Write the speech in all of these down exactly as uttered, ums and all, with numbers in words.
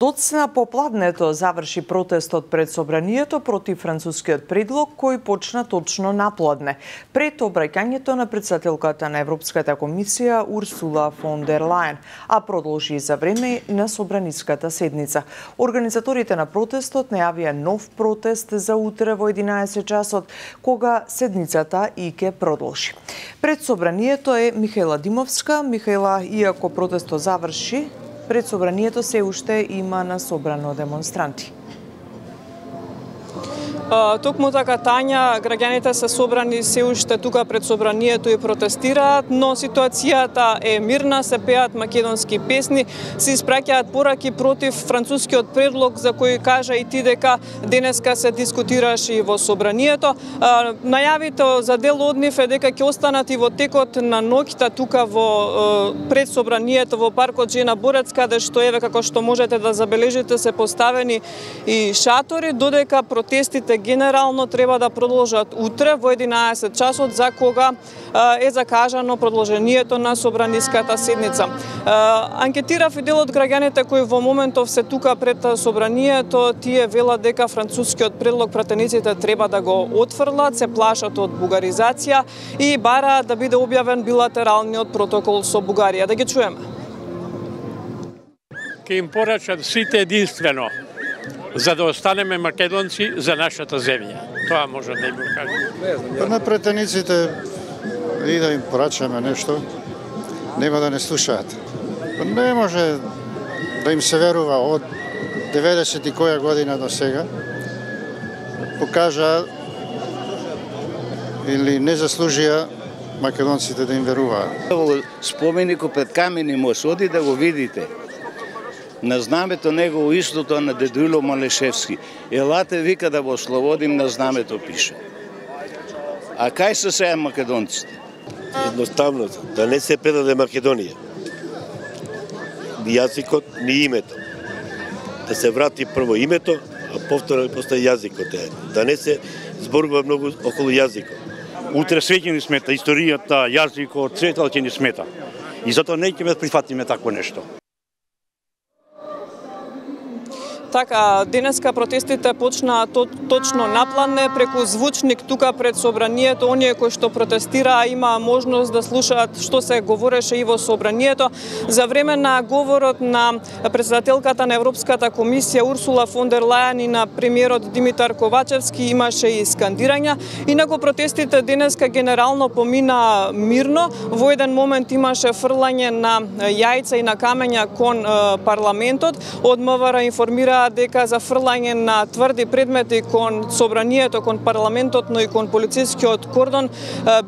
Доцна попладнето заврши протестот пред Собранието против францускиот предлог кој почна точно напладне. Пред обраќањето на председателката на Европската комисија Урсула фон дер Лајен, а продолжи за време на собраниската седница. Организаторите на протестот најавија нов протест за утре во единаесет часот, кога седницата и ќе продолжи. Пред Собранието е Михаил Димовска. Михаила, иако протестот заврши, пред Собранието се уште има насобрано демонстранти. Токму така, Тања, граѓаните се собрани се уште тука пред Собранието и протестираат, но ситуацијата е мирна, се пеат македонски песни, се испраќаат пораки против францускиот предлог за кој кажа и ти дека денеска се дискутираше во Собранието. Најавите за дел од нив е дека ќе останат и во текот на ноќта тука во пред Собранието во паркот Жена Борец, каде што еве како што можете да забележите се поставени и шатори, додека протестите генерално треба да продолжат утре во единаесет часот, за кога е закажано продолжението на собраниската седница. Анкетирав и дел од граѓаните кои во моментов се тука пред Собранието, тие велат дека францускиот предлог пратениците треба да го отфрлат, се плашат од бугаризација и бараат да биде објавен билатералниот протокол со Бугарија. Да ги чуеме. Ке им порачам сите единствено, за да останеме македонци за нашата земја. Тоа може да им кажа. На претениците и да им порачаме нешто, нема да не слушаат. Не може да им се верува од деветдесет и која година до сега. Покажа или не заслужија македонците да им веруваат. Споменикот пред камени му се оди да го видите. На знамето негово истото на Дедујло Малешевски. Елате, вика, да го ослободим, на знамето пише. А кај се сега македонците? Едноставно, да не се предаде Македонија. Ни јазикот, ни името. Да се врати прво името, а повторно после јазикот е. Да не се зборува многу околу јазикот. Утре све ќе ни смета, историјата, јазикот, светот ќе ни смета. И затоа не ќе ме прифатиме такво нешто. Така, денеска протестите почнаа точно напладне преку звучник тука пред Собранието. Оние кои што протестираа имаа можност да слушаат што се говореше и во Собранието. За време на говорот на председателката на Европската комисија Урсула фон дер Лајен и на премиерот Димитар Ковачевски имаше и скандирања. Инаку протестите денеска генерално поминаа мирно. Во еден момент имаше фрлање на јајца и на камења кон парламентот. Од МВР информира дека за фрлање на тврди предмети кон Собранието, кон парламентот, но и кон полицискиот кордон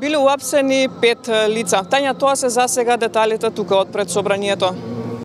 биле уапсени пет лица. Тања, тоа се засега деталите тука од пред Собранието.